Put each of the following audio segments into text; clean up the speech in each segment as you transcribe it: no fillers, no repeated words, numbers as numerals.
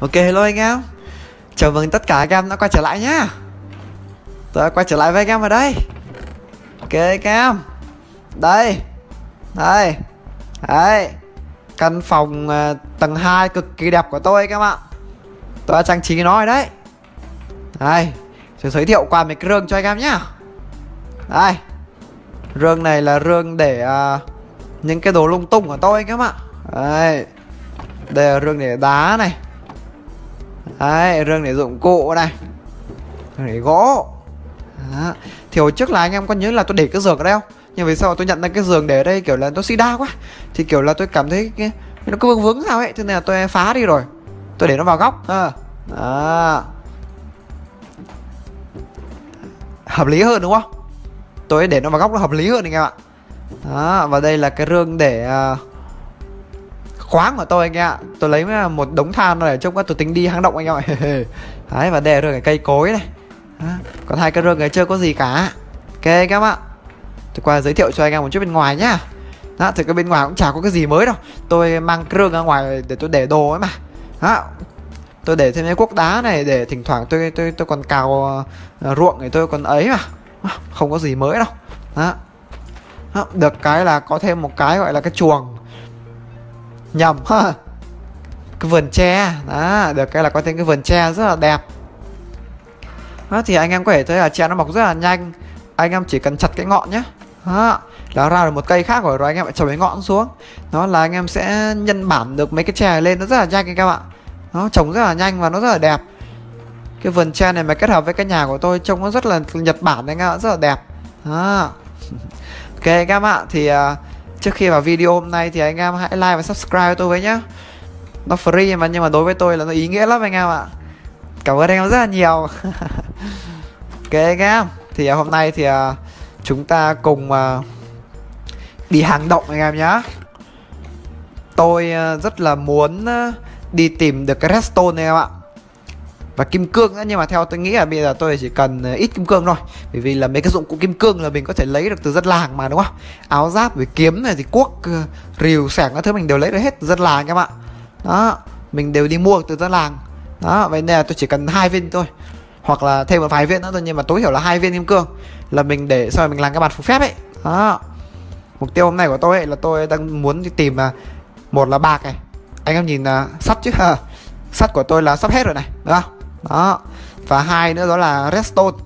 Ok, hello anh em. Chào mừng tất cả các em đã quay trở lại nhá. Tôi đã quay trở lại với các em ở đây. Ok các em. Đây. Đây. Đấy. Căn phòng tầng 2 cực kỳ đẹp của tôi các em ạ. Tôi đã trang trí nó rồi đấy. Đây. Tôi giới thiệu qua mấy cái rương cho anh em nhá. Đây. Rương này là rương để những cái đồ lung tung của tôi các em ạ. Đây. Đây là rương để đá này. Đấy, rương để dụng cụ này. Rương để gỗ. Đó. Thì hồi trước là anh em có nhớ là tôi để cái giường ở đây không? Nhưng vì sao tôi nhận ra cái giường để ở đây kiểu là tôi suy đa quá. Thì kiểu là tôi cảm thấy nó cứ vướng vướng sao ấy, cho nên là tôi phá đi rồi. Tôi để nó vào góc. Đó. Hợp lý hơn đúng không? Tôi để nó vào góc nó hợp lý hơn anh em ạ. Đó, và đây là cái rương để... khoáng của tôi anh em ạ. Tôi lấy một đống than này trông tôi tính đi hang động anh em ạ. Đấy, và đây là rương cái cây cối này. Đó. Còn hai cái rương này chưa có gì cả. Ok các em ạ. Tôi qua giới thiệu cho anh em một chút bên ngoài nhá. Đó, thì cái bên ngoài cũng chả có cái gì mới đâu. Tôi mang cái rương ra ngoài để tôi để đồ ấy mà. Đó. Tôi để thêm cái cuốc đá này để thỉnh thoảng tôi còn cào ruộng để tôi còn ấy mà. Không có gì mới đâu. Đó. Đó. Được cái là có thêm một cái gọi là cái chuồng. Nhầm ha. Cái vườn tre. Đó, được cái là có thêm cái vườn tre rất là đẹp. Đó, thì anh em có thể thấy là tre nó mọc rất là nhanh. Anh em chỉ cần chặt cái ngọn nhé. Đó, là ra được một cây khác rồi, rồi anh em lại trồng cái ngọn xuống. Đó là anh em sẽ nhân bản được mấy cái tre này lên nó rất là nhanh các bạn. Nó trồng rất là nhanh và nó rất là đẹp. Cái vườn tre này mà kết hợp với cái nhà của tôi trông nó rất là Nhật Bản anh em ạ, rất là đẹp. Đó. Ok các em ạ, thì trước khi vào video hôm nay thì anh em hãy like và subscribe với tôi với nhá. Nó free mà, nhưng mà đối với tôi là nó ý nghĩa lắm anh em ạ. Cảm ơn anh em rất là nhiều. Ok anh em. Thì hôm nay thì chúng ta cùng đi hang động anh em nhá. Tôi rất là muốn đi tìm được cái redstone này em ạ. Và kim cương nữa, nhưng mà theo tôi nghĩ là bây giờ tôi chỉ cần ít kim cương thôi. Bởi vì là mấy cái dụng cụ kim cương là mình có thể lấy được từ dân làng mà đúng không? Áo giáp, với kiếm này thì cuốc, rìu, sẻng các thứ mình đều lấy được hết từ dân làng các bạn. Đó, mình đều đi mua từ dân làng. Đó, vậy nên là tôi chỉ cần 2 viên thôi. Hoặc là thêm một vài viên nữa thôi, nhưng mà tối thiểu là 2 viên kim cương. Là mình để sau mình làm cái bàn phù phép ấy. Đó. Mục tiêu hôm nay của tôi ấy là tôi đang muốn đi tìm một là bạc này. Anh em nhìn sắt chứ. Sắt của tôi là sắp hết rồi này, đúng không? Đó. Và 2 nữa đó là redstone.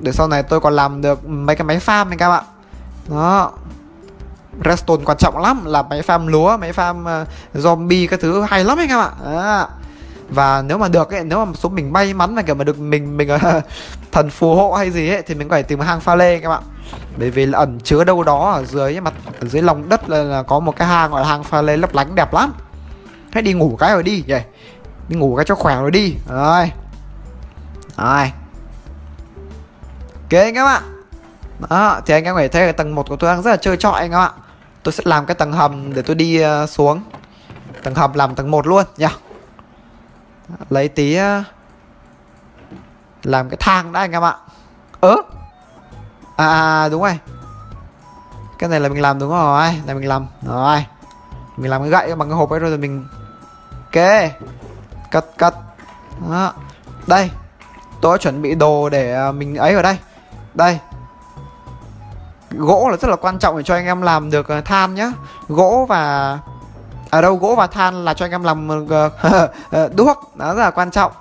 Để sau này tôi còn làm được mấy cái máy farm này các bạn. Đó. Redstone quan trọng lắm. Là máy farm lúa, máy farm zombie các thứ hay lắm anh các bạn. Đó. Và nếu mà được ấy, nếu mà một số mình may mắn là kiểu mà được mình thần phù hộ hay gì ấy, thì mình phải tìm hang pha lê các bạn. Bởi vì là ẩn chứa đâu đó ở dưới mặt, ở dưới lòng đất là có một cái hang gọi là hang pha lê lấp lánh đẹp lắm. Hãy đi ngủ cái rồi đi vậy. Đi ngủ cái cho khỏe rồi đi. Rồi. Rồi. Ok anh em ạ. Đó, thì anh em có thể thấy là tầng 1 của tôi đang rất là chơi trọi anh em ạ. Tôi sẽ làm cái tầng hầm để tôi đi xuống. Tầng hầm làm tầng 1 luôn nhá. Lấy tí làm cái thang đã anh em ạ. Đúng rồi. Cái này là mình làm đúng rồi. Này mình làm. Rồi. Mình làm cái gậy bằng cái hộp ấy rồi mình. Ok. Cắt. Đó. Đây. Tôi chuẩn bị đồ để mình ấy ở đây. Đây. Gỗ là rất là quan trọng để cho anh em làm được than nhá. Gỗ và gỗ và than là cho anh em làm đuốc. Nó rất là quan trọng.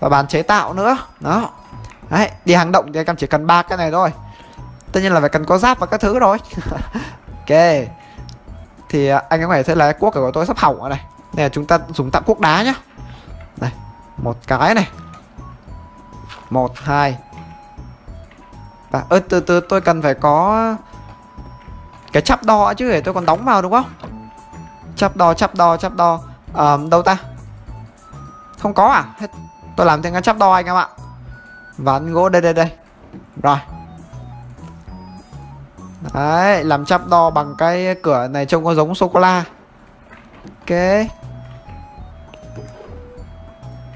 Và bàn chế tạo nữa. Đó. Đấy, đi hang động thì anh em chỉ cần 3 cái này thôi. Tất nhiên là phải cần có giáp và các thứ rồi. Ok. Thì anh em có thể thấy là cái cuốc của tôi sắp hỏng rồi này. Nên là chúng ta dùng tạm cuốc đá nhá. Đây, một cái này. 1, 2. Và từ tôi cần phải có cái chắp đo chứ để tôi còn đóng vào đúng không? Chắp đo. Đâu ta? Không có à? Hết. Tôi làm thêm cái chắp đo anh em ạ. Ván gỗ đây. Rồi. Đấy, làm chắp đo bằng cái cửa này trông có giống sô-cô-la. Ok.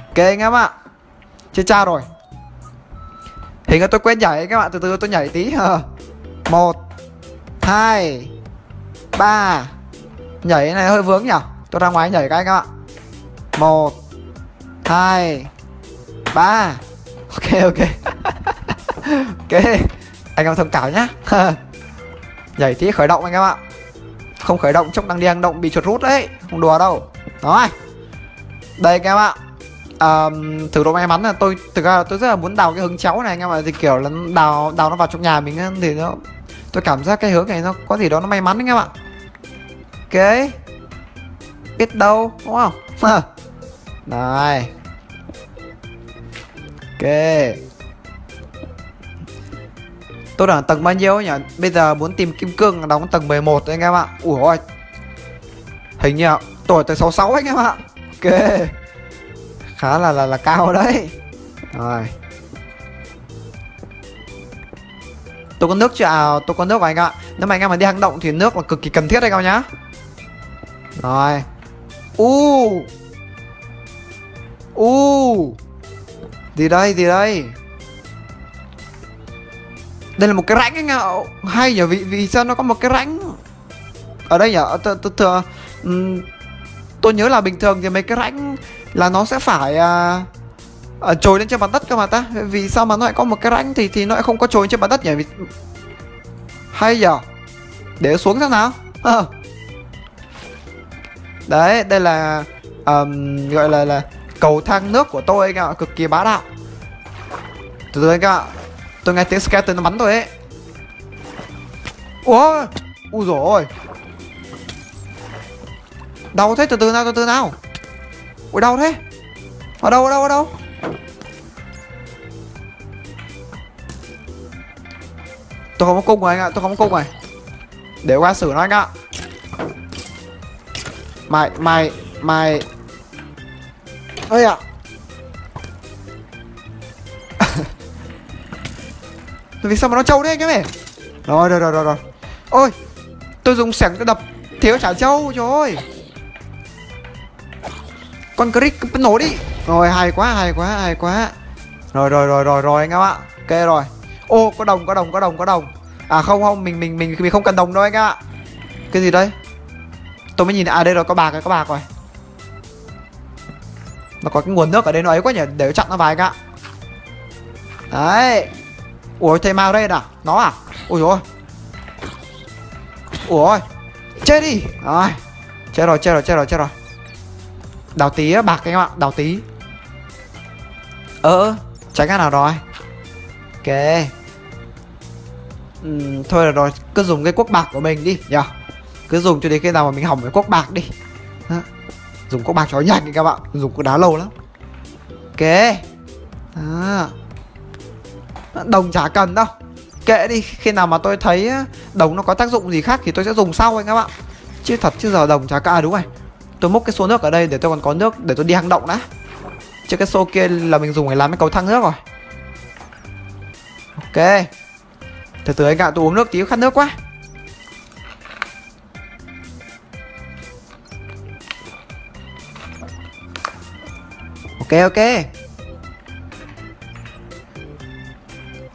Ok anh em ạ. Chết cha rồi. Hình như tôi quên nhảy các bạn. Từ từ tôi nhảy tí. 1, 2, 3. Nhảy này hơi vướng nhỉ. Tôi ra ngoài nhảy cái các bạn. 1 2, 3. Ok. Ok, anh em thông cảm nhá. Nhảy tí khởi động anh em ạ. Không khởi động chốc đang đi hành động bị chuột rút đấy, không đùa đâu. Đó, đây anh em ạ. Thử độ may mắn là tôi thực ra tôi rất là muốn đào cái hướng chéo này anh em ạ, thì kiểu là đào nó vào trong nhà mình thì nó, tôi cảm giác cái hướng này nó có gì đó nó may mắn anh em ạ. Ok, biết đâu đúng không? Này, ok, tôi đang tầng bao nhiêu nhỉ? Bây giờ muốn tìm kim cương đóng tầng 11 đấy anh em ạ. Ủa ôi, hình như tuổi tới 66 anh em ạ. Ok, khá là cao đấy. Rồi, tôi có nước chưa? Tôi có nước vào anh ạ. Nếu mà anh em mà đi hang động thì nước là cực kỳ cần thiết anh em nhá. Rồi, gì đây đây là một cái rãnh anh ạ. Hay nhỉ, vì sao nó có một cái rãnh ở đây nhỉ? Tôi nhớ là bình thường thì mấy cái rãnh là nó sẽ phải trồi lên trên mặt đất cơ mà ta. Vì sao mà nó lại có một cái rãnh thì nó lại không có trồi trên mặt đất nhỉ? Hay nhỉ, để xuống xem nào. Đấy, đây là gọi là cầu thang nước của tôi anh ạ, cực kỳ bá đạo. Từ từ anh ạ, tôi nghe tiếng skeleton nó bắn tôi ấy. Ủa, ui dồi ôi, đau thế. Từ từ nào. Ui đau thế. Ở đâu. Tôi không có cung rồi anh ạ, để qua xử nó anh ạ. Mày ơi ạ. Vì sao mà nó trâu thế anh em ơi? Rồi. Ôi, tôi dùng sẻng tôi đập thiếu chả trâu. Trời ơi, con Crick cứ nổ đi. Rồi, hay quá. Rồi anh em ạ. Ok rồi. Ô, có đồng. À không, mình không cần đồng đâu anh em ạ. Cái gì đây? Tôi mới nhìn, à đây rồi, có bạc rồi. Nó có cái nguồn nước ở đây nó ấy quá nhỉ, để chặn nó vào anh ạ. Đấy. Ủa, thầy ma đây à? Nó à? Ôi dồi ôi. Ủa, chết đi. Rồi, chết rồi. Đào tí bạc anh em ạ, đào tí. Tránh cái nào rồi. Ok, thôi rồi, cứ dùng cái cuốc bạc của mình đi nhỉ. Cứ dùng cho đến khi nào mà mình hỏng cái cuốc bạc đi. Đó, dùng cuốc bạc cho nhanh đi các bạn. Dùng cuốc đá lâu lắm. Ok, đó, đồng chả cần đâu, kệ đi. Khi nào mà tôi thấy đồng nó có tác dụng gì khác thì tôi sẽ dùng sau anh các bạn. Chứ thật chứ giờ đồng chả cả. Đúng rồi, tôi múc cái xô nước ở đây để tôi còn có nước để tôi đi hang động đã. Chứ cái xô kia là mình dùng để làm cái cầu thang nước rồi. Ok, từ từ anh ạ, tôi uống nước tí khát nước quá. Ok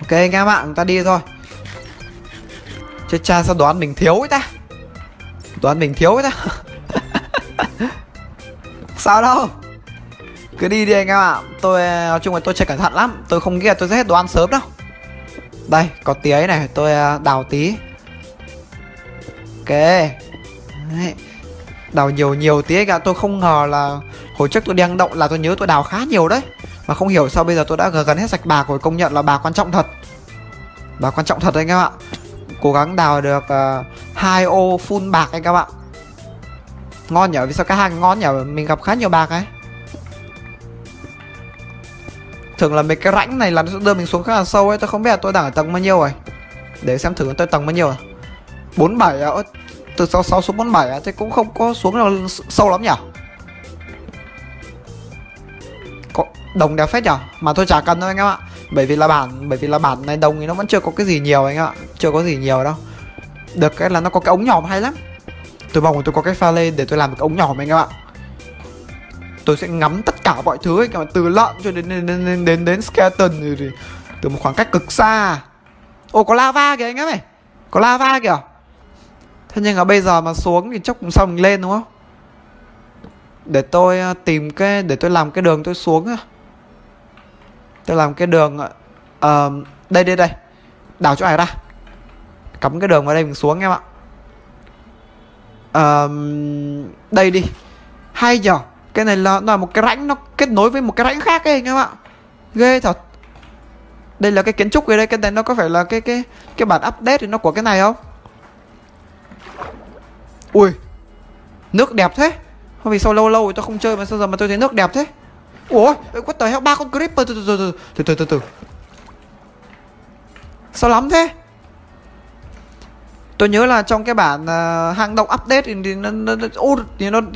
anh em ạ, chúng ta đi thôi. Chứ cha sao đoán mình thiếu ấy ta. Sao đâu, cứ đi đi anh em ạ. Tôi nói chung là tôi chơi cẩn thận lắm, tôi không nghĩ là tôi sẽ hết đồ ăn sớm đâu. Đây, có tí ấy này, tôi đào tí. Ok, đấy, đào nhiều tí anh ạ. Tôi không ngờ là hồi trước tôi đi hang động là tôi nhớ tôi đào khá nhiều đấy, mà không hiểu sao bây giờ tôi đã gần hết sạch bạc rồi. Công nhận là bạc quan trọng thật, anh em ạ. Cố gắng đào được 2 ô full bạc anh các bạn. Ngon nhỉ, vì sao cái hàng ngon nhỉ, mình gặp khá nhiều bạc ấy. Thường là mấy cái rãnh này là nó đưa mình xuống khá là sâu ấy. Tôi không biết là tôi đang ở tầng bao nhiêu rồi, để xem thử tôi tầng bao nhiêu. 47 à? Từ 66 xuống 47 à? Thế cũng không có xuống là sâu lắm nhỉ. Có đồng đẹp phết nhỉ, mà tôi chả cần đâu anh em ạ. Bởi vì là bản này đồng thì nó vẫn chưa có cái gì nhiều anh em ạ, chưa có gì nhiều đâu. Được cái là nó có cái ống nhỏm hay lắm. Tôi mong tôi có cái pha lê để tôi làm một cái ống nhỏm anh em ạ. Tôi sẽ ngắm tất cả mọi thứ anh em ạ, từ lợn cho đến skeleton rồi, từ một khoảng cách cực xa. Ô, có lava kìa anh em ơi, có lava kìa. Thế nhưng mà bây giờ mà xuống thì chắc cũng sao mình lên đúng không? để tôi tìm cái, để tôi làm cái đường tôi xuống á. Tôi làm cái đường đây, đào chỗ này ra, cắm cái đường vào đây mình xuống em ạ. Đây đi, hay nhở. Cái này là nó là một cái rãnh, nó kết nối với một cái rãnh khác ấy anh em ạ, ghê thật. Đây là cái kiến trúc ở đây, cái này nó có phải là cái bản update thì nó của cái này không? Ui, nước đẹp thế. Không vì sao lâu lâu tôi không chơi mà sao giờ mà tôi thấy nước đẹp thế. Ủa, what the hell, 3 con creeper. Từ từ. Sao lắm thế? Tôi nhớ là trong cái bản hang động update thì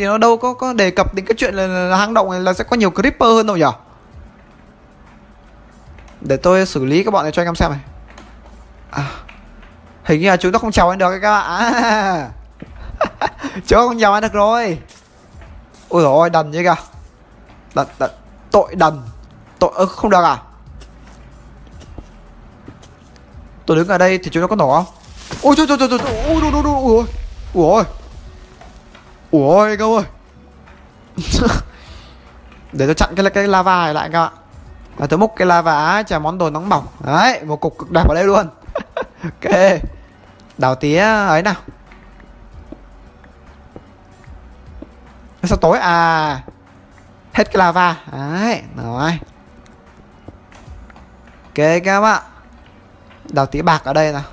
nó đâu có đề cập đến cái chuyện là hang động này là sẽ có nhiều creeper hơn đâu nhỉ? Để tôi xử lý các bọn này cho anh em xem này. Hình như là chúng nó không chào anh được các bạn. Chúng nó không chào anh được rồi. Ôi dồi ôi, đần như kìa. Đần. Tội đần. Tội không được à? Tôi đứng ở đây thì chúng nó có nổ không? Ôi trời trời trời. Ôi anh em ơi. Để tôi chặn cái lava này lại các bạn. Và tôi múc cái lava cho món đồ nóng bỏng. Đấy, một cục cực đẹp ở đây luôn. Ok, đào tía ấy nào. Sao tối à? Hết cái lava. Đấy, rồi. Ok các bạn, đào tía bạc ở đây nào.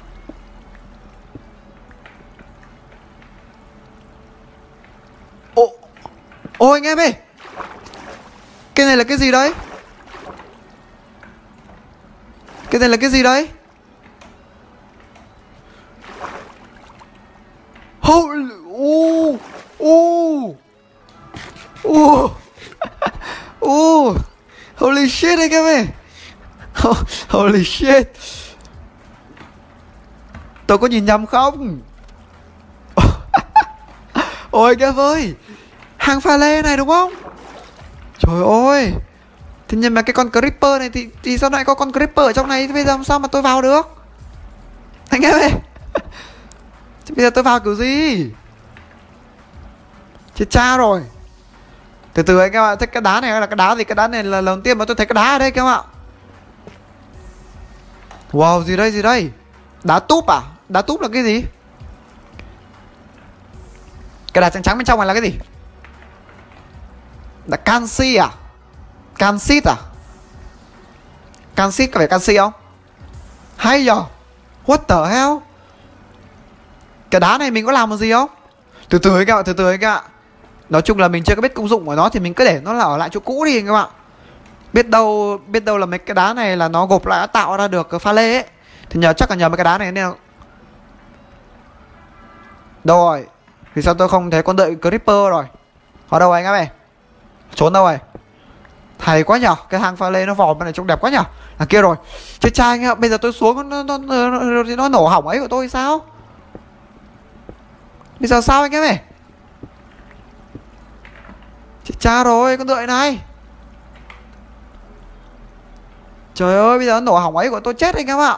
Ôi anh em ơi, cái này là cái gì đấy? Cái này là cái gì đấy? Holy shit anh em ơi. Holy shit. Tôi có nhìn nhầm không? Ôi anh em ơi, hàng pha lê này đúng không? Trời ơi. Thế nhưng mà cái con creeper này thì sao lại có con creeper ở trong này? Thì bây giờ làm sao mà tôi vào được? Anh em ơi. Bây giờ tôi vào kiểu gì? Chết cha rồi. Từ từ anh em ạ, thấy cái đá này là cái đá gì? Cái đá này là lần tiên mà tôi thấy cái đá ở đây các em ạ. Wow, gì đây gì đây? Đá túp à? Đá túp là cái gì? Cái đá trắng trắng bên trong này là cái gì? Là canxi à? Canxit à? Canxit có phải canxi không? Hay giờ. What the hell? Cái đá này mình có làm được gì không? Từ từ ấy các bạn, từ từ ấy các bạn. Nói chung là mình chưa có biết công dụng của nó thì mình cứ để nó là ở lại chỗ cũ đi các bạn. Biết đâu là mấy cái đá này là nó gộp lại đã tạo ra được pha lê ấy. Thì chắc là nhờ mấy cái đá này nên. Đâu rồi? Vì sao tôi không thấy con đợi creeper rồi? Ở đâu rồi anh em ơi? Trốn đâu rồi? Hay quá nhở, cái hang pha lê nó vòm bên này trông đẹp quá nhở. Đằng kia rồi. Chết cha anh ạ, bây giờ tôi xuống nó nổ hỏng ấy của tôi sao? Bây giờ sao anh em ơi? Chết cha rồi, con đợi này. Trời ơi, bây giờ nó nổ hỏng ấy của tôi chết anh em ạ.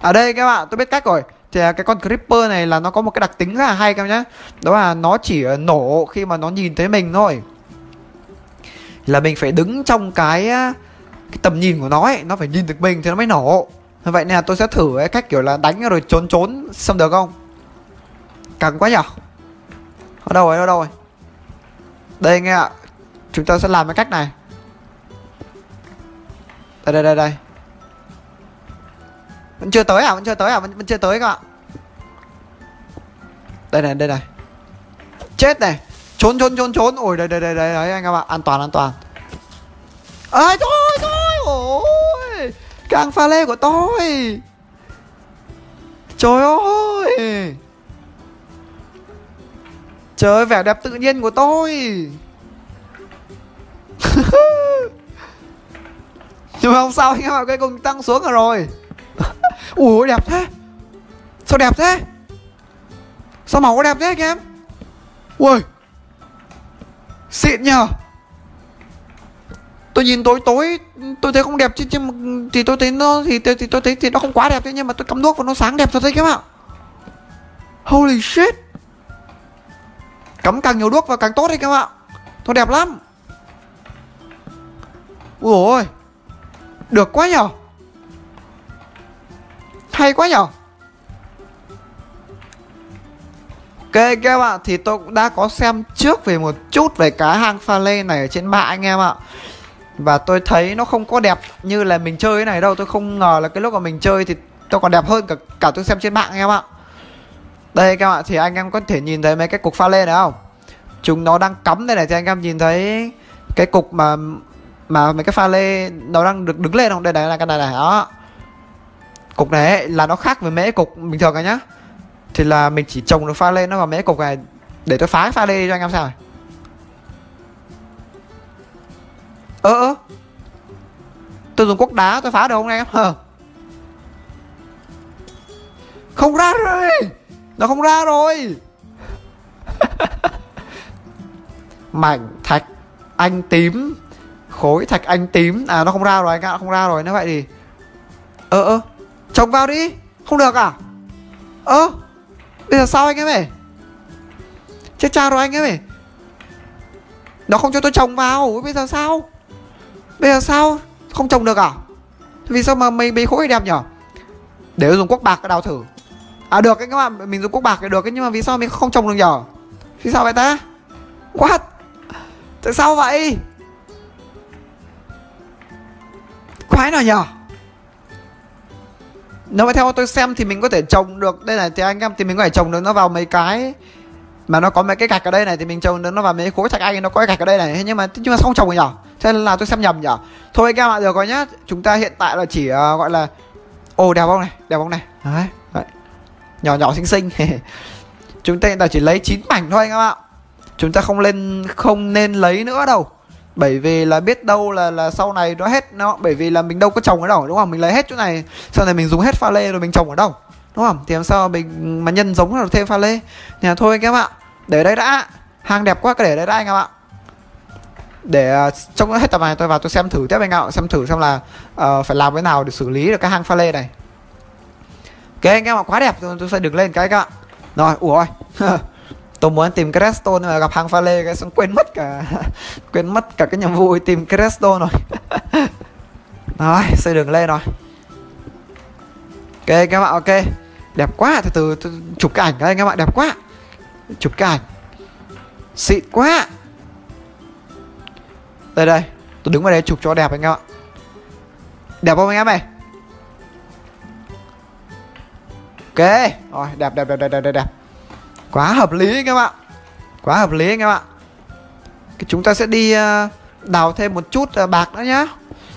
Ở đây các bạn, tôi biết cách rồi. Thì cái con creeper này là nó có một cái đặc tính rất là hay các em nhá. Đó là nó chỉ nổ khi mà nó nhìn thấy mình thôi. Là mình phải đứng trong cái tầm nhìn của nó ấy, nó phải nhìn được mình thì nó mới nổ. Vậy nè, tôi sẽ thử cái cách kiểu là đánh rồi trốn xong được không? Căng quá nhở. Ở đâu rồi? Đây nghe ạ, chúng ta sẽ làm cái cách này. Đây. Vẫn chưa tới các bạn. Đây này. Chết này. Trốn. Ôi đây anh em ạ, an toàn. Ơi thôi. Ôi. Càng pha lê của tôi. Trời ơi. Trời ơi, vẻ đẹp tự nhiên của tôi. Nhưng mà không sao anh em ạ, cái cùng tăng xuống rồi. Ủa đẹp thế. Sao đẹp thế? Sao màu có đẹp thế anh em? Ui. Xịn nhờ. Tôi nhìn tối tôi thấy không đẹp chứ, thì tôi thấy nó thì tôi thấy thì nó không quá đẹp thế, nhưng mà tôi cắm nước vào nó sáng đẹp thật đấy các bạn. Holy shit. Cắm càng nhiều đuốc vào càng tốt đấy các bạn. Thôi đẹp lắm. Ui dồi ôi, được quá nhở, hay quá nhở. Ok các bạn, thì tôi cũng đã có xem trước về một chút về cá hang pha lê này ở trên mạng anh em ạ. Và tôi thấy nó không có đẹp như là mình chơi cái này đâu. Tôi không ngờ là cái lúc mà mình chơi thì tôi còn đẹp hơn cả tôi xem trên mạng anh em ạ. Đây các bạn, thì anh em có thể nhìn thấy mấy cái cục pha lê này không? Chúng nó đang cắm đây này, thì anh em nhìn thấy cái cục mà mấy cái pha lê nó đang được đứng lên không? Đây này là cái này này đó. Cục này là nó khác với mấy cục bình thường này nhá. Thì là mình chỉ trồng được pha lê nó vào mấy cục này. Để tôi phá cái pha lê đi cho anh em xem này. Tôi dùng cuốc đá tôi phá được không anh em? Không ra rồi. Nó không ra rồi. Mảnh thạch anh tím, khối thạch anh tím. À nó không ra rồi anh ạ, không ra rồi. Nếu vậy thì trồng vào đi. Không được à? Bây giờ sao anh em ơi? Chết cha rồi anh em ơi. Nó không cho tôi trồng vào. Bây giờ sao? Bây giờ sao? Không trồng được à? Vì sao mà mình bị khối đẹp nhở? Để tôi dùng cuốc bạc đào thử. À được các bạn, mình dùng cuốc bạc thì được. Nhưng mà vì sao mình không trồng được nhở? Vì sao vậy ta? What? Tại sao vậy? Quái nào nhở? Nếu mà theo tôi xem thì mình có thể trồng được. Đây này thì anh em, thì mình có thể trồng được nó vào mấy cái mà nó có mấy cái gạch ở đây này. Thì mình trồng được nó vào mấy khối thạch anh, nó có cái gạch ở đây này. Nhưng mà không trồng được nhở? Thế là tôi xem nhầm nhở? Thôi các bạn, được rồi nhá. Chúng ta hiện tại là chỉ gọi là đẹp không này, đẹp không này. Đấy, đấy. Nhỏ nhỏ xinh xinh. Chúng ta hiện tại chỉ lấy 9 mảnh thôi các bạn. Chúng ta không nên lấy nữa đâu. Bởi vì là biết đâu là sau này nó hết nó. Bởi vì là mình đâu có trồng ở đâu, đúng không? Mình lấy hết chỗ này, sau này mình dùng hết pha lê rồi mình trồng ở đâu, đúng không? Thì làm sao mình mà nhân giống là thêm pha lê. Nhà thôi các bạn, để đây đã. Hàng đẹp quá, cứ để đây đã anh em ạ. Để trong hết tập này tôi vào tôi xem thử tiếp anh ạ. Xem thử xem là phải làm cái nào để xử lý được cái hang pha lê này. Ok anh em ạ, quá đẹp. Tôi sẽ đứng lên cái các bạn. Rồi, ủa ơi. Tôi muốn tìm Crestone nhưng mà gặp hàng pha lê cái xong quên mất cả cái nhiệm vụ tìm Crestone rồi. Rồi, xây đường lên rồi. Ok các bạn, ok. Đẹp quá, từ chụp cái ảnh đây các bạn, đẹp quá. Chụp cái ảnh. Xịn quá. Đây, tôi đứng vào đây chụp cho đẹp anh em ạ. Đẹp không anh em ơi? Ok, rồi, đẹp. Quá hợp lý các bạn. Quá hợp lý các bạn. Chúng ta sẽ đi đào thêm một chút bạc nữa nhá.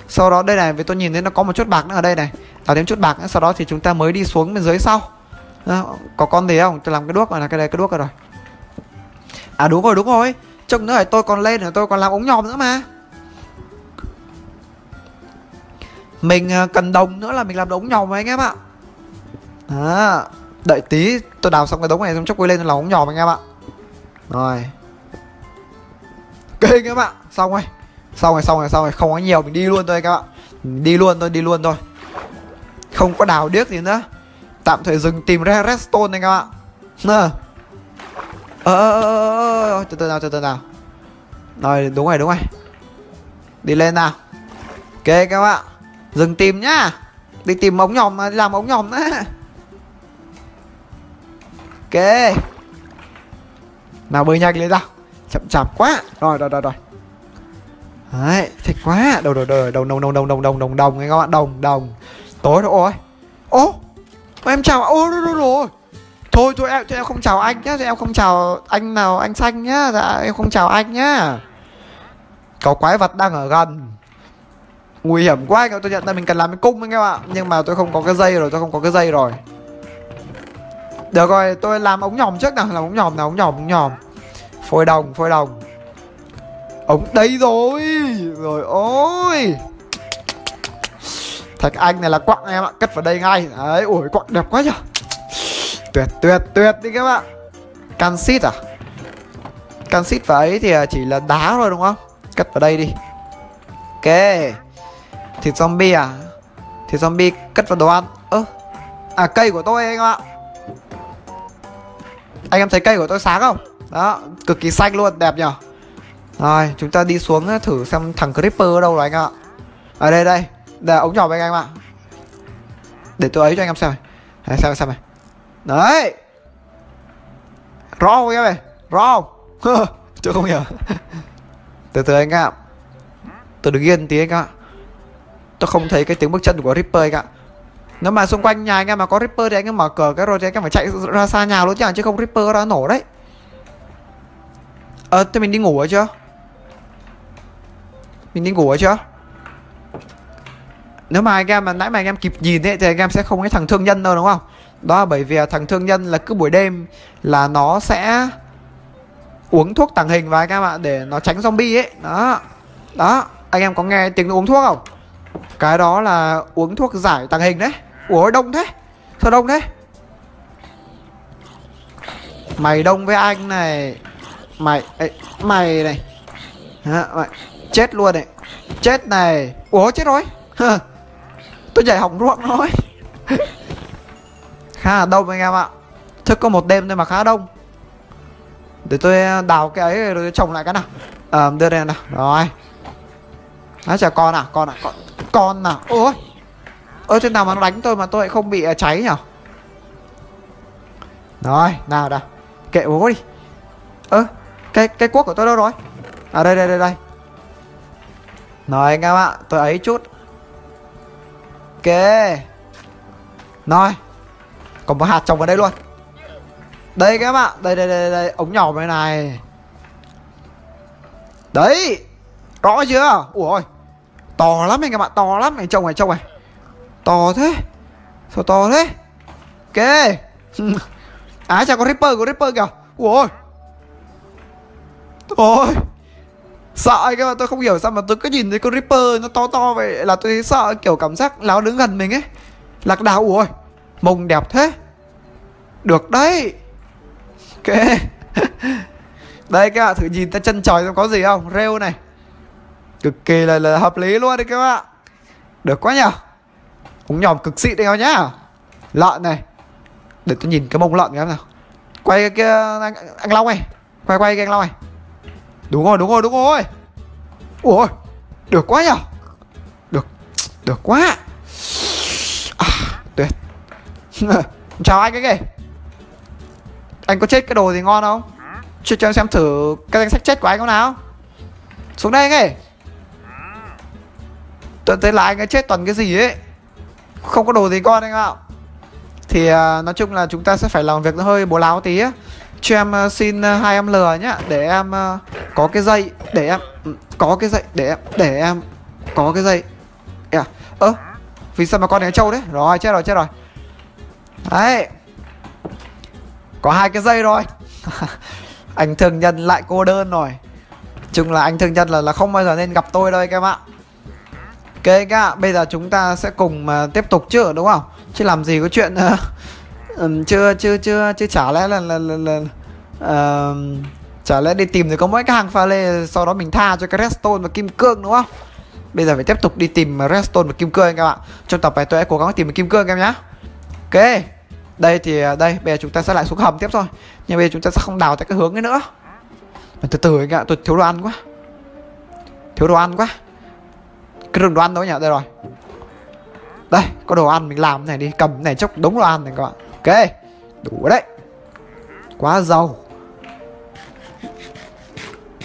Sau đó đây này, vì tôi nhìn thấy nó có một chút bạc nữa ở đây này. Đào thêm chút bạc nữa, sau đó thì chúng ta mới đi xuống bên dưới sau. Có con gì không? Tôi làm cái đuốc rồi, là cái đây cái đuốc rồi. À đúng rồi. Trông nữa là tôi còn lên nữa, tôi còn làm ống nhòm nữa mà. Mình cần đồng nữa là mình làm ống nhòm anh em ạ. Đó. Đợi tí tôi đào xong cái đống này xong chốc quay lên là ống nhòm anh em ạ. Rồi. Ok các bạn, xong rồi, không có nhiều, mình đi luôn thôi các bạn. Đi luôn thôi. Không có đào điếc gì nữa. Tạm thời dừng tìm redstone này các bạn. Từ từ nào. Rồi, đúng rồi. Đi lên nào. Ok các bạn, dừng tìm nhá. Đi tìm ống nhòm, đi làm ống nhòm nữa. Ok. Nào bơi nhanh lên ra. Chậm quá. Rồi. Đấy, thích quá. Đồng các bạn, đồng. Tối rồi. Ô. Em chào. Ô rồi. Thôi tụi em không chào anh nhá, tụi em không chào anh nào, anh xanh nhá. Dạ em không chào anh nhá. Có quái vật đang ở gần. Nguy hiểm quá anh ạ, tôi nhận ra mình cần làm cái cung anh các bạn. Nhưng mà tôi không có cái dây rồi, Được rồi, tôi làm ống nhòm trước nào, ống nhòm. Phôi đồng. Ống đấy rồi. Rồi ôi. Thạch anh này là quặng em ạ, cất vào đây ngay. Đấy, ủi quặng đẹp quá nhở. Tuyệt đi các bạn. Canxit à? Canxit và ấy thì chỉ là đá thôi đúng không? Cất vào đây đi. Ok. Thịt zombie à? Thịt zombie cất vào đồ ăn. À cây của tôi anh em ạ. Anh em thấy cây của tôi sáng không? Đó, cực kỳ xanh luôn, đẹp nhở. Rồi, chúng ta đi xuống thử xem thằng Creeper ở đâu rồi anh ạ. Ở đây đây, để ống nhỏ bên anh ạ. Để tôi ấy cho anh em xem này. Đấy, xem này. Đấy. Rõ không em ơi? Rõ không? Chưa không hiểu. Từ từ anh ạ. Tôi đứng yên tí anh ạ. Tôi không thấy cái tiếng bước chân của Creeper anh ạ. Nếu mà xung quanh nhà anh em mà có Creeper thì anh em mở cửa cái rồi thì anh em phải chạy ra xa nhà luôn chứ, chứ không Creeper nó nổ đấy. Thế mình đi ngủ rồi chưa? Mình đi ngủ rồi chưa? Nếu mà anh em mà nãy mà anh em kịp nhìn ấy, thì anh em sẽ không thấy thằng thương nhân đâu đúng không? Đó là bởi vì thằng thương nhân là cứ buổi đêm là nó sẽ uống thuốc tàng hình và anh em ạ, để nó tránh zombie ấy. Đó. Đó, anh em có nghe tiếng nó uống thuốc không? Cái đó là uống thuốc giải tàng hình đấy. Ủa đông thế. Sao đông thế? Mày đông với anh này. Mày ấy, mày này. Hả, mày. Chết luôn này. Chết này. Ủa chết rồi. Tôi nhảy hỏng ruộng thôi. Khá là đông anh em ạ. Thức có một đêm thôi mà khá đông. Để tôi đào cái ấy rồi trồng lại cái nào. Đưa đây nào. Rồi. Nó chả con à, con à, con à. Ôi. Ôi thế nào mà nó đánh tôi mà tôi lại không bị cháy nhở. Rồi, nào đã. Kệ bố đi. Ơ, cái cuốc của tôi đâu rồi? À đây đây đây đây. Rồi anh em ạ, tôi ấy chút. Ok. Rồi. Còn một hạt trồng ở đây luôn. Đây các bạn, đây đây đây đây, ống nhỏ bên này. Đấy. Rõ chưa? Ủa ôi. To lắm anh các bạn, to lắm, anh trông này. To thế. Sao to thế? Ok. Á chà, có Creeper kìa. Ủa ôi. Ôi. Sợ anh các bạn, tôi không hiểu sao mà tôi cứ nhìn thấy con Creeper nó to to vậy là tôi sợ, kiểu cảm giác láo đứng gần mình ấy. Lạc đào. Ủa ôi. Mông đẹp thế. Được đấy. Ok. Đây các bạn thử nhìn ta chân tròi xem có gì không. Rêu này. Cực kỳ là hợp lý luôn đấy các bạn. Được quá nhờ. Ống nhòm cực xịn đấy các bạn nhá. Lợn này. Để tôi nhìn cái mông lợn các bạn nào. Quay cái kia anh Long này. Quay cái anh Long này. Đúng rồi đúng rồi đúng rồi. Ủa. Được quá nhờ. Được quá. À, tuyệt. Chào anh cái kìa. Anh có chết cái đồ gì ngon không? Cho em xem thử cái danh sách chết của anh không nào. Xuống đây anh ơi. Tôi thấy là anh ấy chết toàn cái gì ấy. Không có đồ gì ngon anh ạ. Thì nói chung là chúng ta sẽ phải làm việc nó hơi bố láo tí á. Cho em xin hai em lừa nhá. Để em có cái dây. Để em có cái dây. Để em có cái dây. Ơ vì sao mà con này trâu đấy. Rồi chết rồi chết rồi. Đấy. Có hai cái dây rồi. Anh thường nhân lại cô đơn rồi. Chung là anh thường nhân là không bao giờ nên gặp tôi đâu các em ạ. Ok các bạn, bây giờ chúng ta sẽ cùng tiếp tục chứ đúng không? Chứ làm gì có chuyện chưa chả lẽ là chả lẽ đi tìm thì có mỗi cái hàng pha lê sau đó mình tha cho cái redstone và kim cương đúng không? Bây giờ phải tiếp tục đi tìm redstone và kim cương các bạn. Trong tập này tôi sẽ cố gắng tìm kim cương các em nhá. Ok. Đây thì đây bây giờ chúng ta sẽ lại xuống hầm tiếp thôi. Nhưng bây giờ chúng ta sẽ không đào tại cái hướng ấy nữa. Mà từ từ anh ạ, tôi thiếu đồ ăn quá. Thiếu đồ ăn quá. Cái rừng đồ ăn đó nhỉ, đây rồi. Đây, có đồ ăn mình làm này đi, cầm cái này chốc đống đồ ăn này các bạn. Ok. Đủ đấy. Quá giàu.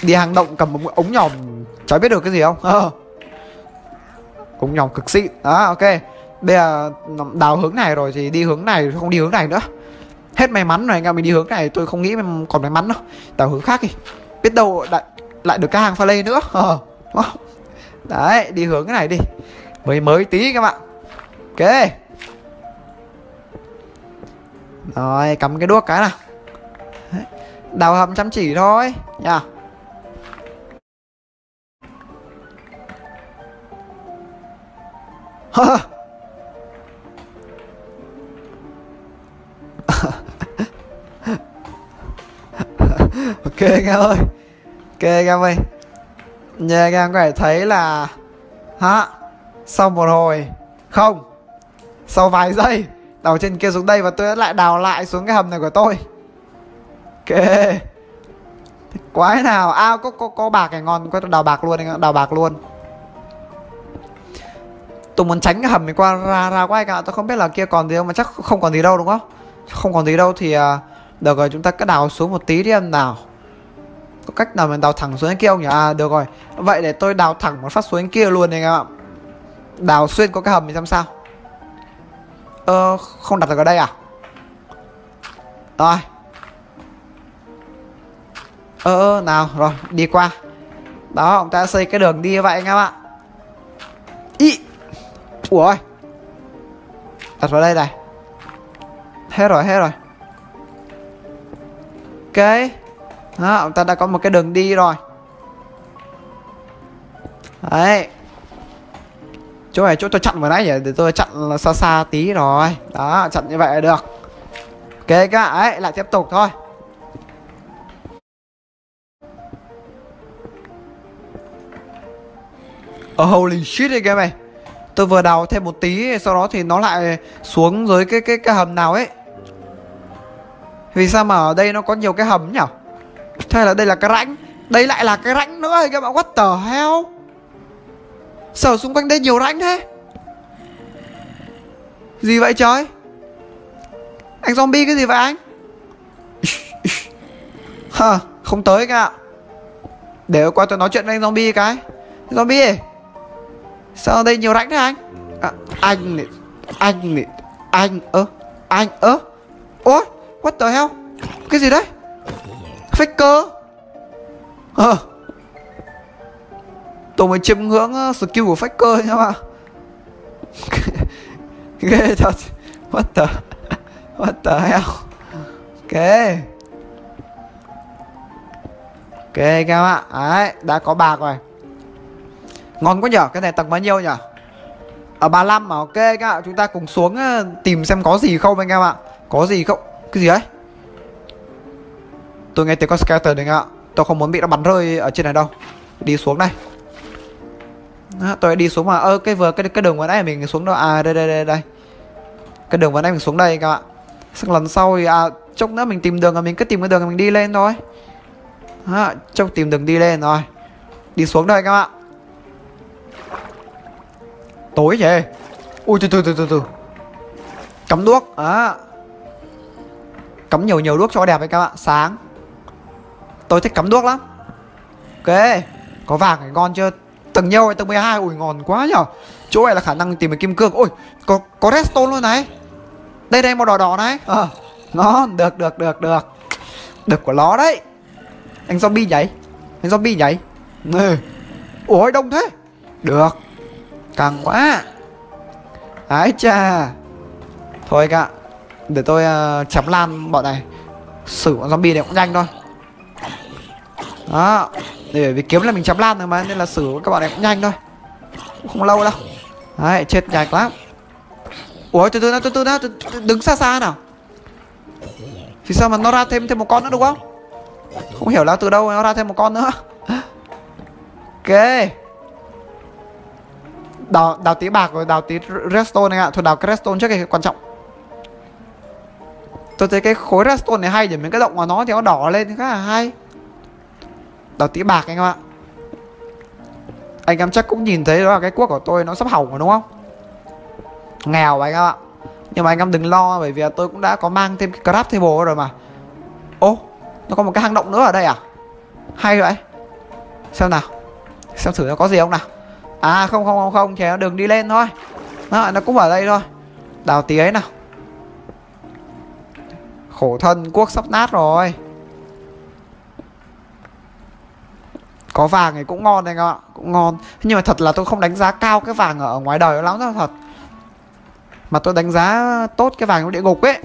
Đi hang động cầm một ống nhòm chả biết được cái gì không? Ống nhòm cực xịn. Đó, ok. Bây giờ đào hướng này rồi thì đi hướng này, không đi hướng này nữa. Hết may mắn rồi anh em, mình đi hướng này tôi không nghĩ mình còn may mắn đâu. Đào hướng khác đi. Biết đâu lại được cái hàng pha lê nữa. Đấy, đi hướng cái này đi. Mới tí các bạn. Ok. Rồi, cắm cái đuốc cái nào. Đấy. Đào hầm chăm chỉ thôi nha. Ok anh em ơi. Ok anh em ơi. Như anh em có thể thấy là hả, sau một hồi không, sau vài giây đào trên kia xuống đây và tôi lại đào lại xuống cái hầm này của tôi. Ok. Quái nào. À có bạc này, ngon. Có đào bạc luôn anh, đào bạc luôn. Tôi muốn tránh cái hầm mình qua ra quá anh ạ. Tôi không biết là kia còn gì không mà chắc không còn gì đâu đúng không? Không còn gì đâu thì được rồi, chúng ta cứ đào xuống một tí đi em nào. Có cách nào mình đào thẳng xuống đến kia không nhỉ? À được rồi. Vậy để tôi đào thẳng một phát xuống đến kia luôn anh em ạ. Đào xuyên có cái hầm thì làm sao? Không đặt được ở đây à? Rồi. Nào rồi, đi qua. Đó, ông ta xây cái đường đi như vậy anh em ạ. Ý. Ủa. Đặt vào đây này. Hết rồi. Ok. Đó, ông ta đã có một cái đường đi rồi. Đấy. Chỗ này chỗ tôi chặn vừa nãy nhỉ, để tôi chặn xa xa tí rồi. Đó, chặn như vậy là được. Ok các ấy, lại tiếp tục thôi. Holy shit đấy các em này. Tôi vừa đào thêm một tí sau đó thì nó lại xuống dưới cái hầm nào ấy. Vì sao mà ở đây nó có nhiều cái hầm nhỉ? Thế là đây là cái rãnh. Đây lại là cái rãnh nữa các bạn. What the hell? Sao xung quanh đây nhiều rãnh thế? Gì vậy trời? Anh zombie cái gì vậy anh? Hờ, không tới các bạn. Để qua tôi nói chuyện với anh zombie cái. Zombie ấy. Sao ở đây nhiều rãnh thế anh? À, anh ôi, what the hell? Cái gì đấy? Faker. Tôi mới chiêm ngưỡng skill của Faker nha mà. Ghê thật. What the hell. Ok các bạn. Đấy, đã có bạc rồi. Ngon quá nhở, cái này tầng bao nhiêu nhở? Ở 35 mà. Ok các bạn, chúng ta cùng xuống tìm xem có gì không anh em ạ. Có gì không? Cái gì đấy? Tôi nghe tiếng con skeleton này ạ. Tôi không muốn bị nó bắn rơi ở trên này đâu. Đi xuống này. Đó, tôi đi xuống mà. Cái đường vừa nãy mình xuống đâu. À đây. Cái đường vừa nãy mình xuống đây các bạn. Xong lần sau thì chốc nữa mình tìm đường, mình cứ tìm cái đường mình đi lên thôi. Đó, chốc tìm đường đi lên rồi. Đi xuống đây các bạn. Tối vậy. Ui từ. Cắm đuốc. À, cắm nhiều đuốc cho đẹp đấy các bạn, sáng. Tôi thích cắm đuốc lắm. Ok, có vàng này, ngon chưa? Tầng nhiêu ấy, tầng 12, ui ngon quá nhở. Chỗ này là khả năng tìm được kim cương. Ôi, có redstone luôn này. Đây màu đỏ này. Ngon, được. Được của nó đấy. Anh zombie nhảy. Ôi đông thế. Được. Càng quá. Ái cha. Thôi các bạn, để tôi chém lan bọn này. Xử bọn zombie này cũng nhanh thôi. Đó, để vì kiếm là mình chém lan rồi mà, nên là xử các bạn này cũng nhanh thôi. Không lâu đâu. Đấy, chết nhảy lắm. Ủa, từ từ đứng xa nào. Vì sao mà nó ra thêm một con nữa đúng không? Không hiểu là từ đâu nó ra thêm một con nữa. Ok. Đào tí bạc rồi, đào tí redstone này ạ. Thôi đào cái redstone trước cái quan trọng. Tôi thấy cái khối redstone này hay, để mình cái động vào nó thì nó đỏ lên khá là hay. Đào tí bạc anh em ạ. Anh em chắc cũng nhìn thấy đó là cái cuốc của tôi nó sắp hỏng rồi đúng không? Nghèo anh em ạ. Nhưng mà anh em đừng lo, bởi vì tôi cũng đã có mang thêm cái craft table rồi mà. Ô, nó có một cái hang động nữa ở đây à? Hay vậy. Xem nào. Xem thử nó có gì không nào. À không, thì nó đường đi lên thôi. Đó, nó cũng ở đây thôi. Đào tí ấy nào. Khổ thân, cuốc sắp nát rồi. Có vàng thì cũng ngon anh em ạ, cũng ngon. Nhưng mà thật là tôi không đánh giá cao cái vàng ở ngoài đời lắm đâu thật. Mà tôi đánh giá tốt cái vàng của địa ngục ấy.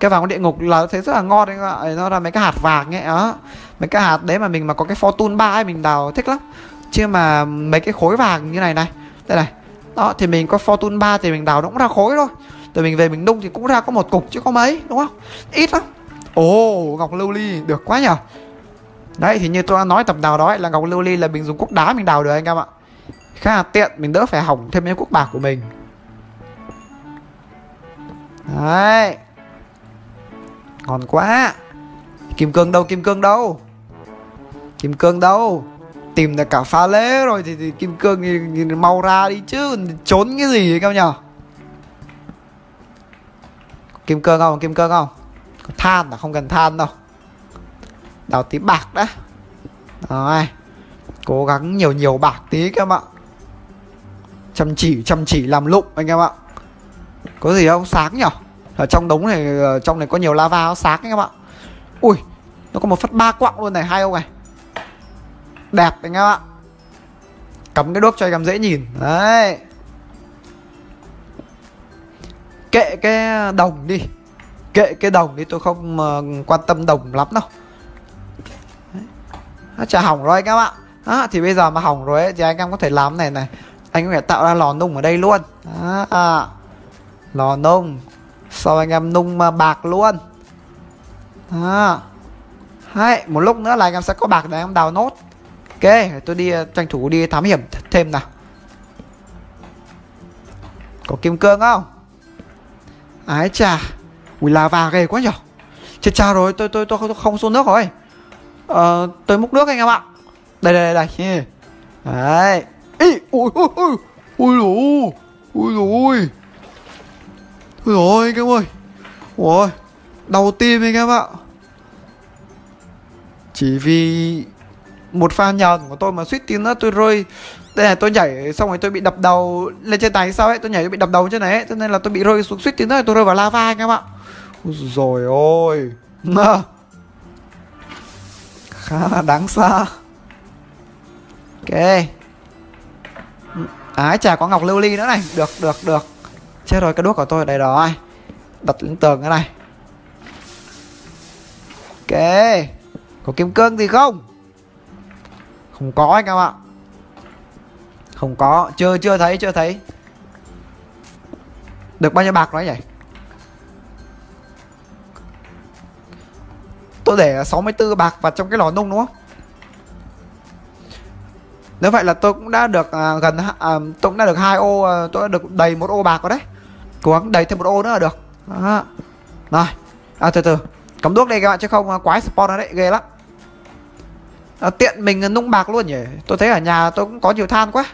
Cái vàng của địa ngục là thấy rất là ngon anh em ạ. Nó là mấy cái hạt vàng ấy đó. Mấy cái hạt đấy mà mình mà có cái fortune 3 ấy mình đào thích lắm. Chứ mà mấy cái khối vàng như này. Đây này. Đó thì mình có fortune 3 thì mình đào nó cũng ra khối thôi. Rồi mình về mình nung thì cũng ra có một cục chứ có mấy đúng không? Ít lắm. Ồ, ngọc lưu ly được quá nhở. Đấy thì như tôi đã nói tập nào đó ấy, là ngọc lưu ly là mình dùng cuốc đá mình đào được anh em ạ. Khá là tiện, mình đỡ phải hỏng thêm những cuốc bạc của mình. Đấy. Ngon quá. Kim cương đâu? Kim Cương đâu? Tìm được cả pha lễ rồi thì Kim Cương thì mau ra đi chứ, trốn cái gì các nhờ. Kim Cương không? Kim Cương không? Có than là không cần than đâu. Đào tí bạc đã. Rồi, cố gắng nhiều bạc tí các bạn. Chăm chỉ làm lụng anh em ạ. Có gì không? Sáng nhở? Ở trong đống này, trong này có nhiều lava nó sáng anh em ạ. Ui, nó có một phát 3 quặng luôn này, hay không này? Đẹp anh em ạ. Cắm cái đuốc cho anh em dễ nhìn. Đấy. Kệ cái đồng đi. Kệ cái đồng đi, tôi không quan tâm đồng lắm đâu. Nó chả hỏng rồi anh em ạ. Thì bây giờ mà hỏng rồi ấy, thì anh em có thể làm này. Anh có thể tạo ra lò nung ở đây luôn. Lò nung. Sau anh em nung bạc luôn. Đấy, một lúc nữa là anh em sẽ có bạc để anh em đào nốt. Ok, tôi đi tranh thủ đi thám hiểm thêm nào. Có Kim Cương không? Ái chà. Ui, lava ghê quá nhỉ. Chết cha rồi, tôi không xuống nước rồi. Tôi múc nước anh em ạ. Đây. Đấy. Ý, ui anh em ơi. Ui, đau tim anh em ạ. Chỉ vì một pha nhờn của tôi mà suýt tí nữa tôi rơi. Đây này, tôi nhảy xong rồi tôi bị đập đầu lên trên này sao ấy, tôi nhảy tôi bị đập đầu trên này ấy, cho nên là tôi bị rơi xuống, suýt tí nữa tôi rơi vào lava anh em ạ. Rồi ôi. Khá là đáng sợ. Ok. Ái chà, có ngọc lưu ly nữa này. Được. Chết rồi, cái đuốc của tôi ở đây rồi. Đặt lên tường cái này. Ok. Có Kim Cương gì không? Không có anh em ạ. Không có. Chưa thấy. Được bao nhiêu bạc nói vậy? Tôi để 64 bạc vào trong cái lò nung đúng không? Nếu vậy là tôi cũng đã được tôi cũng đã được 2 ô, tôi đã được đầy 1 ô bạc rồi đấy. Cố gắng đầy thêm 1 ô nữa là được. Đó. Rồi. Từ từ. Cắm đuốc đây các bạn chứ không quái spawn rồi đấy, ghê lắm. Tiện mình nung bạc luôn nhỉ. Tôi thấy ở nhà tôi cũng có nhiều than quá.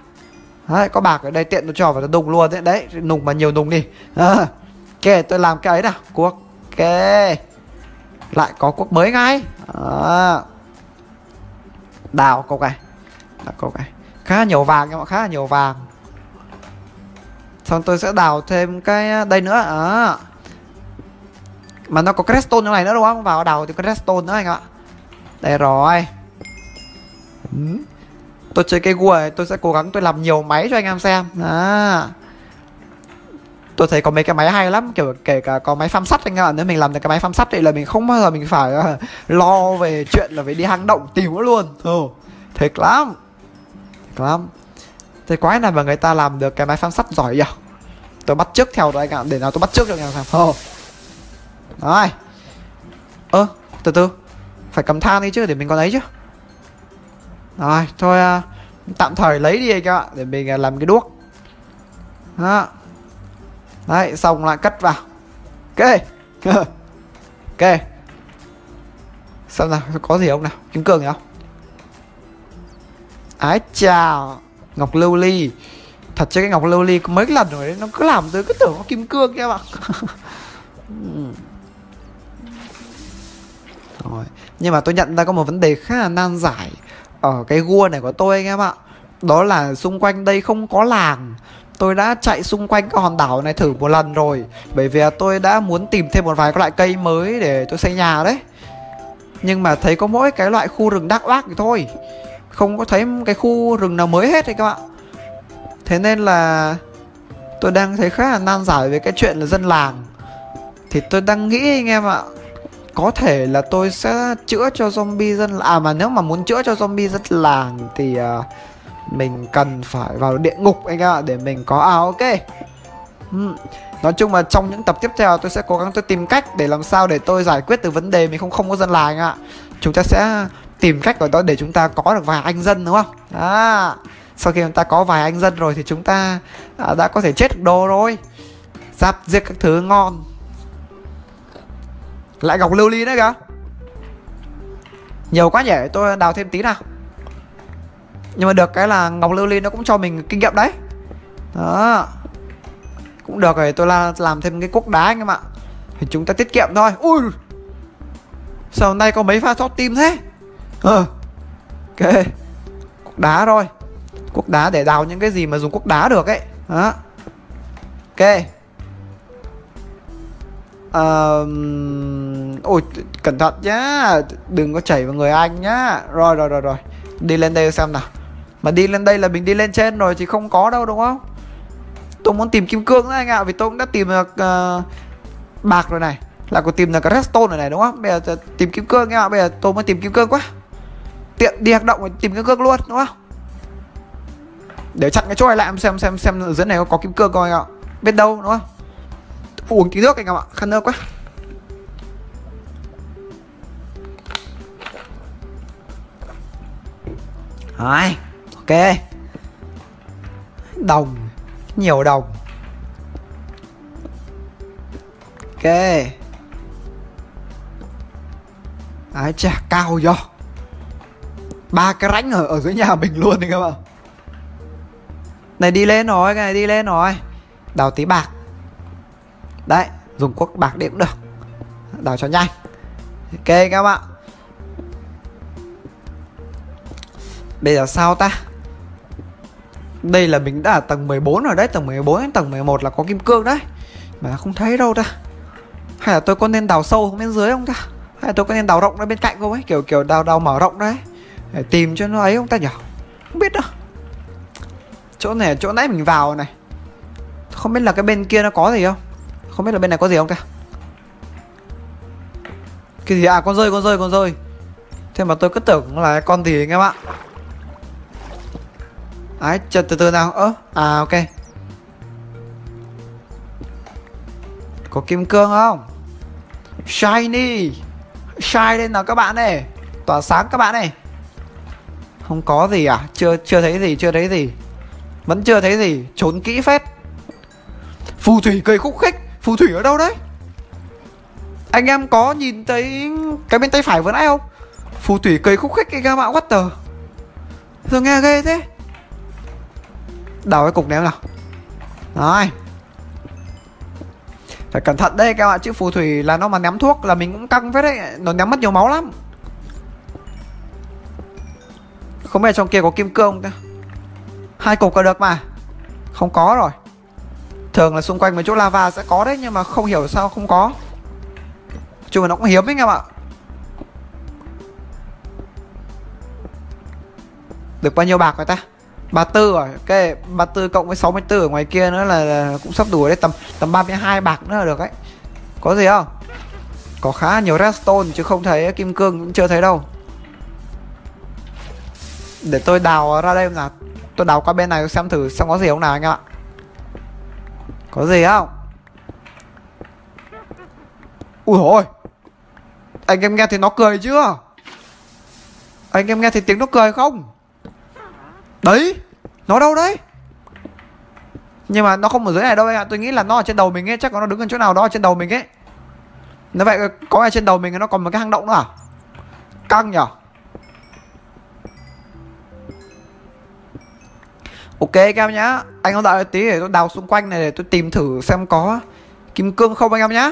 Đấy, có bạc ở đây tiện tôi cho vào nung luôn đấy. Đấy, nung mà nhiều nung đi. Ok, tôi làm cái ấy nào, cuốc. Ok. Lại có cuốc mới ngay. Đào cục này. Khá là nhiều vàng các bạn, khá là nhiều vàng. Xong tôi sẽ đào thêm cái đây nữa. Mà nó có redstone trong này nữa đúng không? Vào đào thì có redstone nữa anh ạ. Đây rồi. Tôi chơi cái gùa này, tôi sẽ cố gắng tôi làm nhiều máy cho anh em xem. Tôi thấy có mấy cái máy hay lắm, kiểu kể cả có máy phăm sắt anh ạ. Nếu mình làm được cái máy phăm sắt thì là mình không bao giờ mình phải lo về chuyện là phải đi hang động tìm nó luôn. Thiệt lắm. Thế quái này mà người ta làm được cái máy phăm sắt giỏi nhỉ. Tôi bắt chước theo rồi anh ạ, để nào tôi bắt chước được anh em xem. Rồi. Từ từ. Phải cầm than đi chứ, để mình còn ấy chứ. Rồi, thôi tạm thời lấy đi các bạn, để mình làm cái đuốc. Đó. Đấy, xong lại cất vào. Ok. Ok. Xem nào, có gì không nào? Kim Cương gì không? Ái chà, ngọc lưu ly. Thật chứ cái ngọc lưu ly có mấy lần rồi đấy, nó cứ làm tôi cứ tưởng có Kim Cương các bạn. Rồi. Nhưng mà tôi nhận ra có một vấn đề khá là nan giải ở cái gua này của tôi anh em ạ. Đó là xung quanh đây không có làng. Tôi đã chạy xung quanh cái hòn đảo này thử một lần rồi, bởi vì tôi đã muốn tìm thêm một vài loại cây mới để tôi xây nhà đấy. Nhưng mà thấy có mỗi cái loại khu rừng đác oác thì thôi, không có thấy cái khu rừng nào mới hết đấy các bạn. Thế nên là tôi đang thấy khá là nan giải về cái chuyện là dân làng. Thì tôi đang nghĩ anh em ạ, có thể là tôi sẽ chữa cho zombie dân làng. Mà nếu mà muốn chữa cho zombie dân làng thì mình cần phải vào địa ngục anh em ạ, để mình có ok. Nói chung là trong những tập tiếp theo tôi sẽ cố gắng tôi tìm cách để làm sao để tôi giải quyết từ vấn đề mình không có dân làng anh ạ. Chúng ta sẽ tìm cách của đó để chúng ta có được vài anh dân đúng không? Đó. Sau khi chúng ta có vài anh dân rồi thì chúng ta đã có thể chết được đồ rồi. Giáp giết các thứ ngon. Lại ngọc lưu ly nữa kìa. Nhiều quá nhỉ, tôi đào thêm tí nào. Nhưng mà được cái là ngọc lưu ly nó cũng cho mình kinh nghiệm đấy. Đó, cũng được rồi, tôi làm thêm cái cốc đá anh em ạ. Thì chúng ta tiết kiệm thôi. Ui, sao hôm nay có mấy pha top team thế. Ok, cốc đá rồi. Cốc đá để đào những cái gì mà dùng cốc đá được ấy. Đó, ok. Ôi, cẩn thận nhá, đừng có chảy vào người anh nhá. Rồi rồi rồi rồi, đi lên đây xem nào. Mà đi lên đây là mình đi lên trên rồi thì không có đâu đúng không. Tôi muốn tìm kim cương nữa anh ạ, vì tôi cũng đã tìm được bạc rồi này, là còn tìm được cái redstone rồi này đúng không. Bây giờ tìm kim cương anh ạ, bây giờ tôi muốn tìm kim cương quá. Tiện đi hoạt động và tìm kim cương luôn đúng không. Để chặn cái chỗ này lại xem ở dưới này có kim cương không anh ạ. Biết đâu đúng không. Uống tí nước anh em ạ, khăn nước quá. Rồi, ok. Đồng, nhiều đồng. Ok. Ái chà, cao vô. Ba cái rãnh ở dưới nhà mình luôn anh em ạ. Này đi lên rồi, cái này đi lên rồi. Đào tí bạc. Đấy, dùng quốc bạc đi cũng được. Đào cho nhanh. Ok các bạn. Bây giờ sao ta. Đây là mình đã ở tầng 14 rồi đấy. Tầng 14 đến tầng 11 là có kim cương đấy. Mà không thấy đâu ta. Hay là tôi có nên đào sâu bên dưới không ta. Hay là tôi có nên đào rộng ra bên cạnh không ấy. Kiểu đào mở rộng đấy. Để tìm cho nó ấy không ta nhỉ. Không biết đâu. Chỗ này chỗ nãy mình vào này. Không biết là cái bên kia nó có gì không. Không biết là bên này có gì không ta. Cái gì à, con rơi. Thế mà tôi cứ tưởng là con gì anh em ạ. Đấy, chờ từ nào. À ok. Có kim cương không. Shiny. Shine lên nào các bạn này. Tỏa sáng các bạn này. Không có gì à. Chưa thấy gì. Vẫn chưa thấy gì. Trốn kỹ phết. Phù thủy cười khúc khích. Phù thủy ở đâu đấy. Anh em có nhìn thấy cái bên tay phải vừa nãy không. Phù thủy cười khúc khích anh em ạ. What the. Giờ nghe ghê thế. Đào cái cục này nào. Rồi, phải cẩn thận đây các bạn. Chứ phù thủy là nó mà ném thuốc là mình cũng căng phết đấy. Nó ném mất nhiều máu lắm. Không biết trong kia có kim cương không. Hai cục là được mà. Không có rồi. Thường là xung quanh mấy chỗ lava sẽ có đấy. Nhưng mà không hiểu sao không có. Chứ mà nó cũng hiếm ấy các bạn. Được bao nhiêu bạc rồi ta. 34 rồi, ok, 34 cộng với 64 ở ngoài kia nữa là cũng sắp đủ đấy, tầm 32 bạc nữa là được đấy. Có gì không? Có khá nhiều redstone chứ không thấy kim cương cũng chưa thấy đâu. Để tôi đào ra đây là tôi đào qua bên này xem thử xem có gì không nào anh ạ. Có gì không? Ui ôi. Anh em nghe thấy nó cười chưa? Anh em nghe thấy tiếng nó cười không? Đấy, nó đâu đấy. Nhưng mà nó không ở dưới này đâu anh ạ. Tôi nghĩ là nó ở trên đầu mình ấy. Chắc nó đứng ở chỗ nào đó ở trên đầu mình ấy. Nó vậy có ai trên đầu mình nó còn một cái hang động nữa à. Căng nhở. Ok các em nhá. Anh không đợi tí để tôi đào xung quanh này. Để tôi tìm thử xem có kim cương không anh em nhá.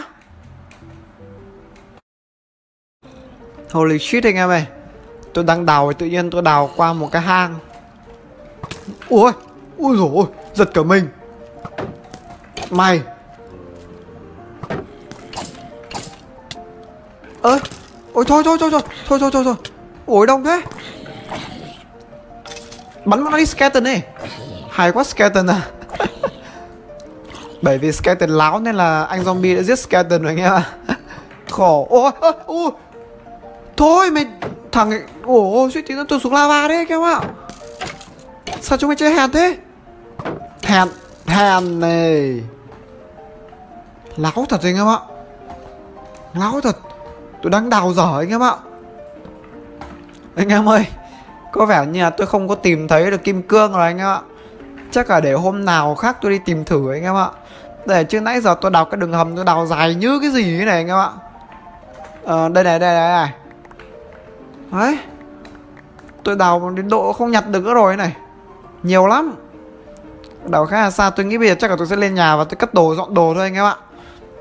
Holy shit anh em ơi. Tôi đang đào tự nhiên tôi đào qua một cái hang. Ôi, ôi dồi ôi, giật cả mình. Mày. Ơ, ôi thôi. Ôi đông thế. Bắn nó đi skeleton đi. Hay quá skeleton à. Bởi vì skeleton láo nên là anh zombie đã giết skeleton rồi anh em ạ. Khổ. Ôi, ôi. Thôi mày thằng ấy. Ôi, suýt tí nó tuột xuống lava đấy các em ạ. Sao chúng mày chơi hèn thế. Hèn này. Láo thật anh em ạ. Láo thật. Tôi đang đào dở anh em ạ. Anh em ơi, có vẻ như là tôi không có tìm thấy được kim cương rồi anh em ạ. Chắc là để hôm nào khác tôi đi tìm thử anh em ạ. Để chứ nãy giờ tôi đào cái đường hầm tôi đào dài như cái gì thế này anh em ạ. Đây này. Đấy, tôi đào đến độ không nhặt được nữa rồi này. Nhiều lắm. Đào khá là xa. Tôi nghĩ bây giờ chắc là tôi sẽ lên nhà và tôi cất đồ, dọn đồ thôi anh em ạ.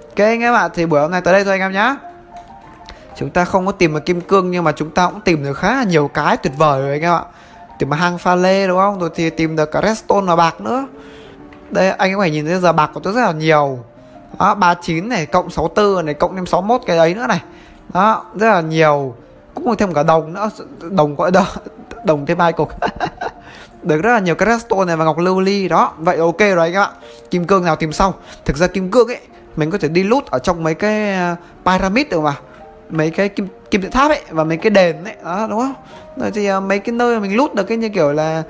Ok anh em ạ, thì buổi hôm nay tới đây thôi anh em nhá. Chúng ta không có tìm được kim cương nhưng mà chúng ta cũng tìm được khá là nhiều cái tuyệt vời rồi anh em ạ. Tìm được hang pha lê đúng không? Rồi thì tìm được cả redstone và bạc nữa. Đây anh em phải nhìn thấy giờ bạc của tôi rất là nhiều. Đó, 39 này, cộng 64 này, cộng thêm 61 cái ấy nữa này. Đó, rất là nhiều. Cũng có thêm cả đồng nữa, đồng gọi đó, đồng thêm 2 cục. Được rất là nhiều cái redstone này và ngọc lưu ly đó. Vậy ok rồi anh em ạ. Kim cương nào tìm sau. Thực ra kim cương ấy mình có thể đi loot ở trong mấy cái pyramid được mà. Mấy cái kim tự tháp ấy và mấy cái đền ấy đó, đúng không? Rồi thì mấy cái nơi mình loot được cái như kiểu là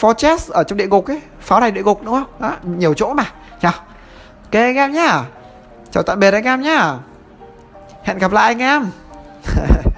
fortress ở trong địa ngục ấy, pháo đài địa ngục đúng không? Đó, nhiều chỗ mà. Nhờ. Ok anh em nhá. Chào tạm biệt anh em nhá. Hẹn gặp lại anh em.